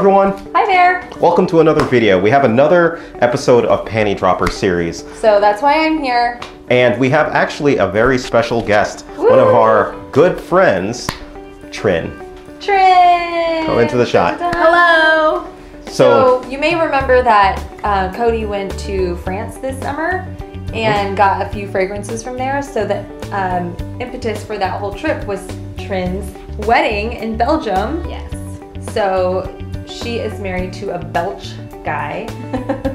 everyone. Hi there. Welcome to another video. We have another episode of Panty Dropper series. So that's why I'm here. And we have actually a very special guest, Woo! One of our good friends, Trinh. Trinh! Come into the shot. Hello. So you may remember that Cody went to France this summer and got a few fragrances from there. So the impetus for that whole trip was Trinh's wedding in Belgium. Yes. So she is married to a Belch guy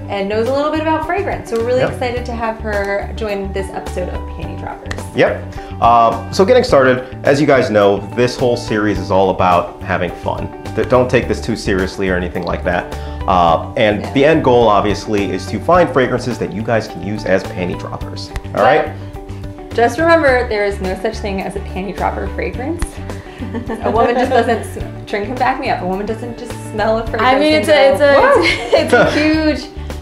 and knows a little bit about fragrance. So we're really excited to have her join this episode of Panty Droppers. Yep. So getting started, as you guys know, this whole series is all about having fun. Don't take this too seriously or anything like that. And the end goal, obviously, is to find fragrances that you guys can use as panty droppers. All right? Just remember, there is no such thing as a panty dropper fragrance. A woman just doesn't, Trinh can back me up, a woman doesn't just smell a fragrance. I mean,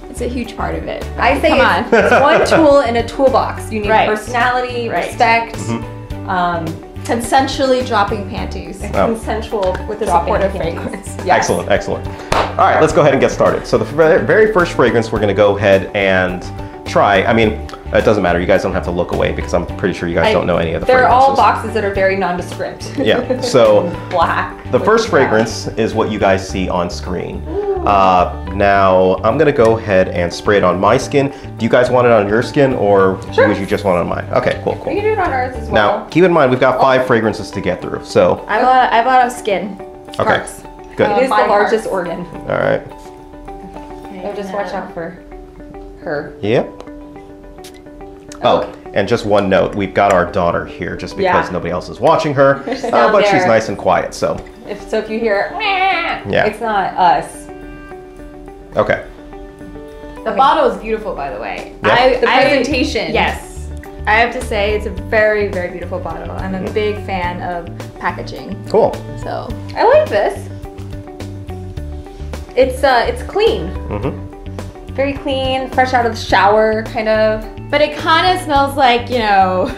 it's a huge part of it. I say it's one tool in a toolbox. You need personality, respect, consensually dropping panties. Consensual with the support of fragrance. Yes. Excellent, excellent. All right, let's go ahead and get started. So the very first fragrance we're gonna go ahead and try, I mean, it doesn't matter. You guys don't have to look away because I'm pretty sure you guys don't know any of the fragrances. They're all boxes that are very nondescript. Yeah, so black. The first fragrance is what you guys see on screen. Now, I'm going to go ahead and spray it on my skin. Do you guys want it on your skin or would you just want it on mine? Okay, cool, cool. We can do it on ours as well. Now, keep in mind, we've got five fragrances to get through, so. I bought a skin. Okay, good. It is the largest organ. All right. Okay. So just watch out for her. Yep. Oh, and just one note, we've got our daughter here just because nobody else is watching her, but she's nice and quiet, so. If you hear, it's not us. Okay. The bottle is beautiful, by the way. Yeah. The presentation. Yes. I have to say, it's a very, very beautiful bottle. I'm a big fan of packaging. Cool. So, I like this. It's clean. Very clean, fresh out of the shower, kind of. But it kind of smells like, you know,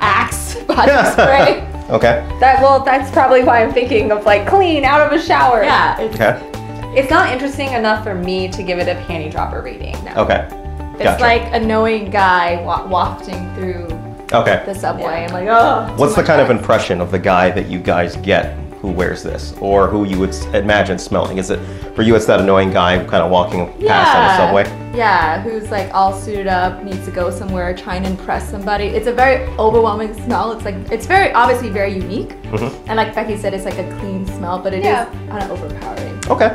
Axe body spray. Okay. That's probably why I'm thinking of like clean out of a shower. Yeah. It's not interesting enough for me to give it a panty dropper rating. No. Okay. It's like an annoying guy wafting through the subway. Yeah. I'm like, oh. What's the kind of impression of the guy that you guys get who wears this, or who you would imagine smelling? Is it, for you, it's that annoying guy kind of walking past on the subway? Yeah, who's like all suited up, needs to go somewhere, trying to impress somebody. It's a very overwhelming smell. It's like, it's very, obviously very unique. And like Becky said, it's like a clean smell, but it is kind of overpowering. Okay,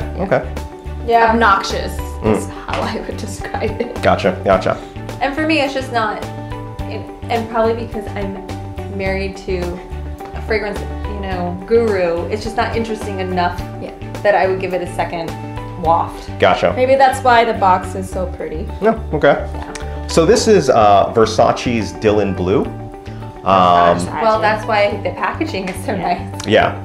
Yeah, obnoxious is how I would describe it. Gotcha, gotcha. And for me, it's just not, and probably because I'm married to a fragrance guru, it's just not interesting enough that I would give it a second waft. Gotcha. Maybe that's why the box is so pretty. Yeah, okay. Yeah. So this is Versace's Dylan Blue. Well, that's why the packaging is so nice. Yeah.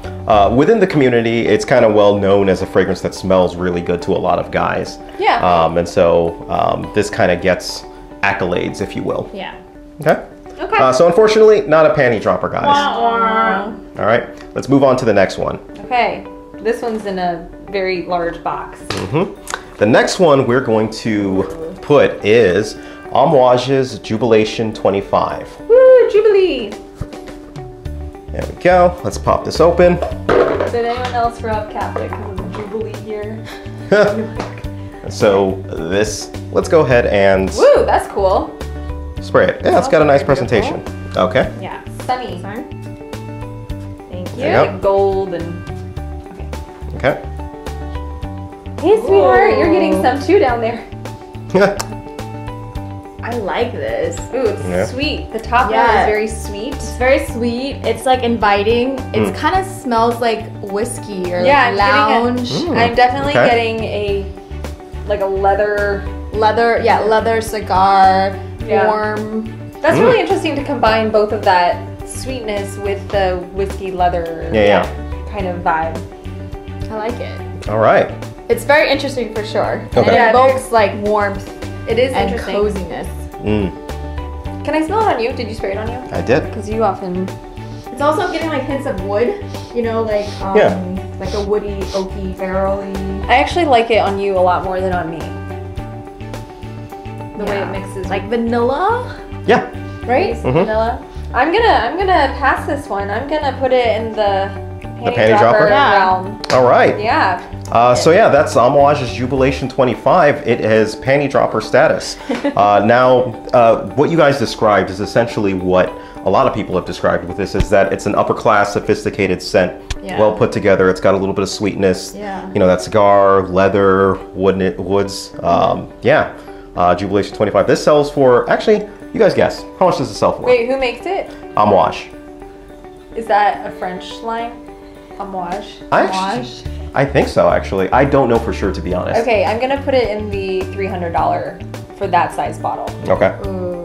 Within the community, it's kind of well known as a fragrance that smells really good to a lot of guys. Yeah. And so this kind of gets accolades, if you will. Yeah. Okay. Okay. So unfortunately, not a panty dropper, guys. All right, let's move on to the next one. Okay, this one's in a very large box. The next one we're going to put is Amouage's Jubilation 25. Woo, Jubilee! There we go. Let's pop this open. Did anyone else rub Catholic because of the Jubilee here? So this, let's go ahead and... Woo, that's cool. Spray it. Yeah, it's got a nice presentation. Okay. Yeah. Sunny. Thank you. Like gold and. Okay. Hey, sweetheart, you're getting some too down there. I like this. Ooh, it's sweet. The top one is very sweet. It's very sweet. It's like inviting. It kind of smells like whiskey or like lounge. I'm definitely getting a leather cigar. Yeah. Warm. That's really interesting to combine both of that sweetness with the whiskey leather kind of vibe. I like it. All right. It's very interesting for sure. Okay. And it evokes like warmth. It is and interesting. Coziness. Can I smell it on you? Did you spray it on you? I did. Because you often. It's also getting like hints of wood. You know, like. Like a woody, oaky, barrel-y. I actually like it on you a lot more than on me. The way it mixes. Like vanilla? Yeah. Right? Mm-hmm. Vanilla. I'm gonna pass this one. I'm gonna put it in the panty dropper realm. All right. Yeah. So yeah, that's Amouage's Jubilation 25. It has panty dropper status. What you guys described is essentially what a lot of people have described with this, is that it's an upper class, sophisticated scent, well put together. It's got a little bit of sweetness. Yeah. You know, that cigar, leather, woods. Yeah. Jubilation 25. This sells for, actually, you guys guess. How much does it sell for? Wait, who makes it? Amouage. Is that a French line? Amouage? I think so, actually. I don't know for sure, to be honest. Okay, I'm gonna put it in the $300 for that size bottle. Okay. Ooh.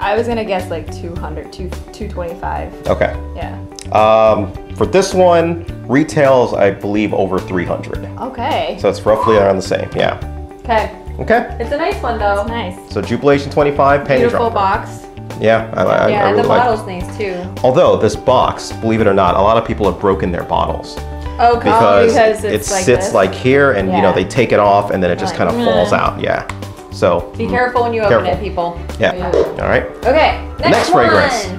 I was gonna guess like 200, 225. Okay. Yeah. For this one, retails, I believe, over 300. Okay. So it's roughly around the same, yeah. Okay. Okay. It's a nice one though. It's nice. So Jubilation 25 Panty Dropper. Beautiful box. Yeah, I really like it. The bottle's nice too. Although this box, believe it or not, a lot of people have broken their bottles. Oh, because it like sits this. Like here, and you know, they take it off, and then it just kind of falls out. Yeah. So be careful when you open it, people. Yeah. All right. Okay. Next one. Fragrance.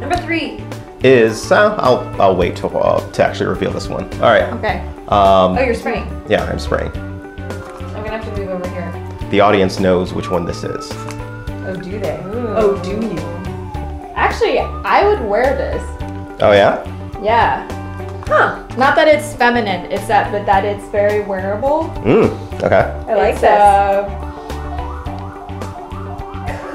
Number 3 is I'll wait till to actually reveal this one. All right. Okay. Oh, you're spraying. Yeah, I'm spraying. Have to move over here. The audience knows which one this is. Oh, do they? Ooh. Oh, do you? Actually, I would wear this. Oh, yeah? Yeah. Huh. Not that it's feminine, it's that, but that it's very wearable. Mm, okay. I like this.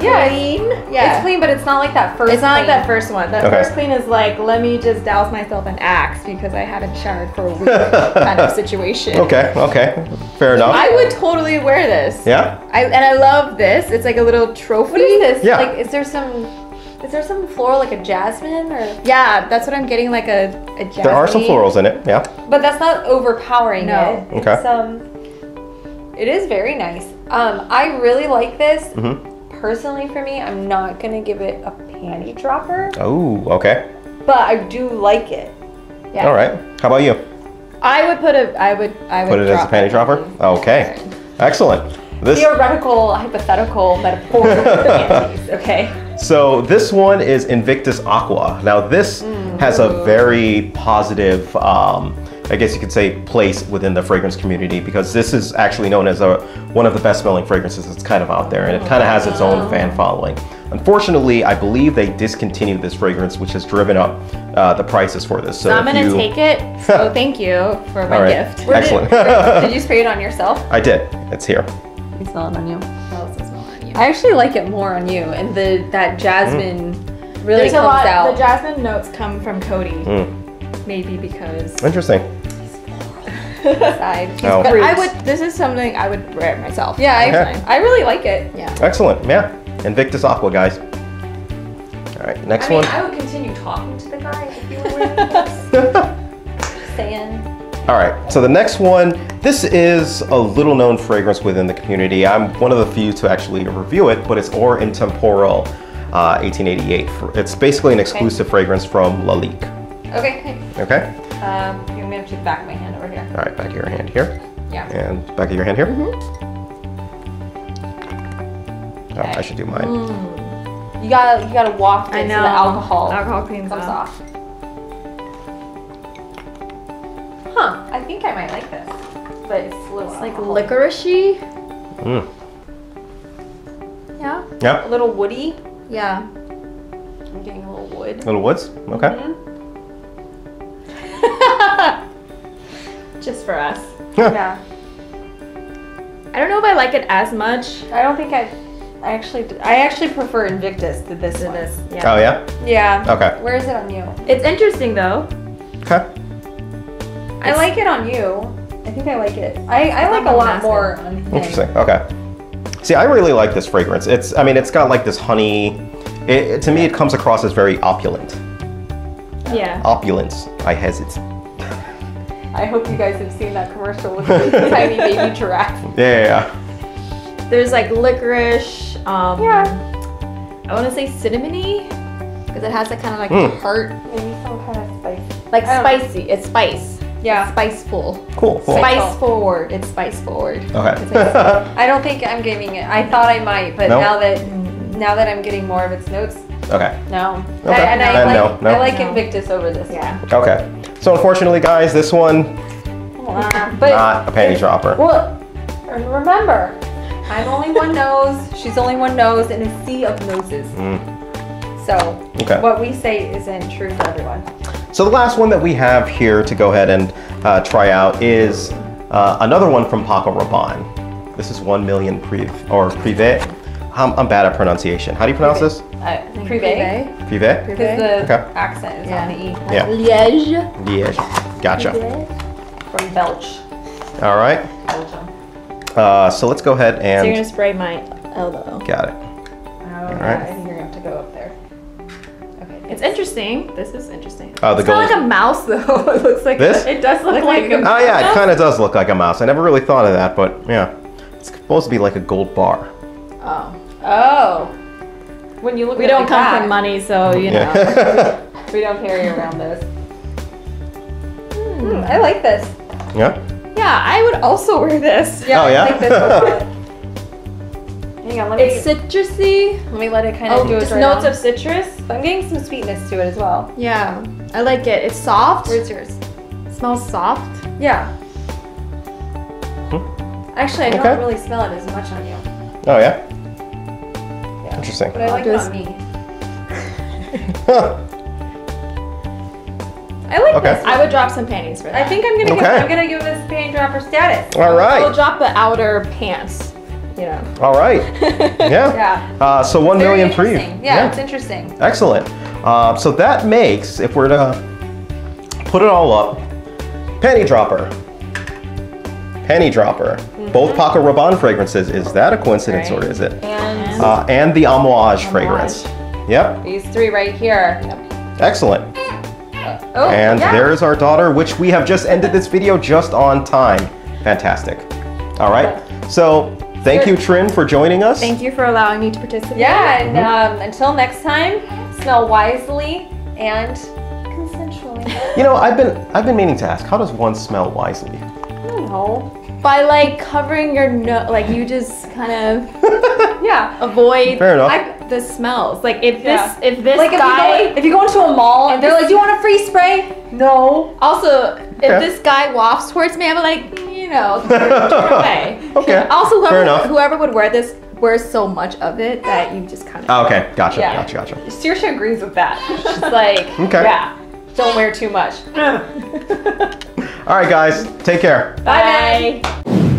Yeah, clean. Yeah. It's clean, but it's not like that first It's not like that first one. That first clean is like, let me just douse myself in Axe because I haven't showered for a week kind of situation. Okay, okay. Fair enough. I would totally wear this. Yeah? And I love this. It's like a little trophy. What is this? Yeah. Like, is there some floral, like a jasmine or? Yeah, that's what I'm getting, like a jasmine. There are some florals in it, yeah. But that's not overpowering it. Okay. It's, it is very nice. I really like this. Mm-hmm. Personally, for me, I'm not gonna give it a panty dropper. Oh, okay. But I do like it. Yeah. All right. How about you? I would put a. I would put it as a panty dropper. Okay. Excellent. This theoretical, hypothetical, metaphorical panties. Okay. So this one is Invictus Aqua. Now this has a very positive. I guess you could say place within the fragrance community, because this is actually known as one of the best smelling fragrances that's kind of out there, and it kind of has its own fan following. Unfortunately, I believe they discontinued this fragrance, which has driven up the prices for this. So I'm gonna take it. So thank you for my gift. Excellent. Did you spray it on yourself? I did. It's here. You smell it on you. I actually like it more on you, and that jasmine really comes out. The jasmine notes come from Cody. Mm. Maybe because interesting. But I would. This is something I would wear myself. Yeah, I really like it. Yeah. Excellent. Yeah. Invictus Aqua, guys. All right, next one. I would continue talking to the guy if you were wearing this. Saying. All right. So the next one. This is a little-known fragrance within the community. I'm one of the few to actually review it, but it's Or Intemporel 1888. It's basically an exclusive fragrance from Lalique. Okay. Okay. I'm gonna have to back of my hand over here. All right, back of your hand here. Yeah. And back of your hand here. Mm-hmm. Okay. Oh, I should do mine. Mm. You gotta waft it. I know. So the alcohol cleans comes off. Huh? I think I might like this, but it's like licorice-y. Mm. Yeah. Yeah. A little woody. Yeah. I'm getting a little wood. Little woods. Okay. Mm-hmm. Just for us. Yeah. I don't know if I like it as much. I don't think I actually prefer Invictus to this one. Yeah. Oh yeah? Yeah. Okay. Where is it on you? It's interesting though. Okay. I like it on you. I think I like it. I like a lot more on him. Interesting. Okay. See, I really like this fragrance. It's got like this honey. To me, it comes across as very opulent. Yeah. Opulence. I hesitate. I hope you guys have seen that commercial with the tiny baby giraffe. Yeah. There's like licorice. I want to say cinnamony, because it has that kind of like tart. Maybe some kind of spice. Like spicy. It's spice. Yeah. Spice full. Cool. Spice forward. It's spice forward. Okay. I don't think I'm giving it. I thought I might, but now that I'm getting more of its notes. Okay. No. Okay. I like Invictus over this. Yeah. Okay. So unfortunately, guys, this one not a panty dropper. Well, remember, I'm only one nose. She's only one nose in a sea of noses. Mm. So what we say isn't true for everyone. So the last one that we have here to go ahead and try out is another one from Paco Rabanne. This is 1 Million Privé. I'm bad at pronunciation. How do you pronounce this? Privé. Privé? Because the accent is on the E. Yeah. Liège. Liège. Gotcha. Privé. From Belch. All right. Belgium. So let's go ahead and... So you're going to spray my elbow. Got it. All right. I think you're going to have to go up there. It's interesting. This is interesting. It's kind of like a mouse, though. It looks like this. It does look like a mouse. Oh yeah, it kind of does look like a mouse. I never really thought of that, but yeah, it's supposed to be like a gold bar. Oh. Oh. When you look, we don't come from money, so you know we don't carry around those. I like this. Yeah. Yeah, I would also wear this. Yeah, oh yeah. I like this one. Hang on, let me citrusy. Let me let it kind of do it. Just notes of citrus. But I'm getting some sweetness to it as well. Yeah, I like it. It's soft. Where's yours? It smells soft. Yeah. Hmm. Actually, I don't really smell it as much on you. Oh yeah. Yeah. Interesting. But I like it on me. I like this. I would drop some panties for that. I think I'm gonna give this panty dropper status. All right. We'll drop the outer pants. You know. All right. Yeah. So 1 Million Privé. Yeah, it's interesting. Excellent. So that makes, if we're to put it all up, Panty Dropper. Panty Dropper. Both Paco Rabanne fragrances. Is that a coincidence or is it? And the Amouage fragrance. Yep. These three right here. Yep. Excellent. Oh, and there's our daughter, which we have just ended this video just on time. Fantastic. All right. So... Thank you, Trinh, for joining us. Thank you for allowing me to participate. Yeah, and until next time, smell wisely and consensually. You know, I've been meaning to ask, how does one smell wisely? I don't know. By like covering your nose, like you just kind of avoid the smells. Like if this like guy, if you go into a mall and they're like, do you want a free spray? No. Also, if this guy wafts towards me, I'm like. No, turn away. Okay. Also, whoever would wear this wears so much of it that you just kind of. Oh, okay, gotcha. Saoirse agrees with that. She's like, don't wear too much. All right, guys, take care. Bye. Bye.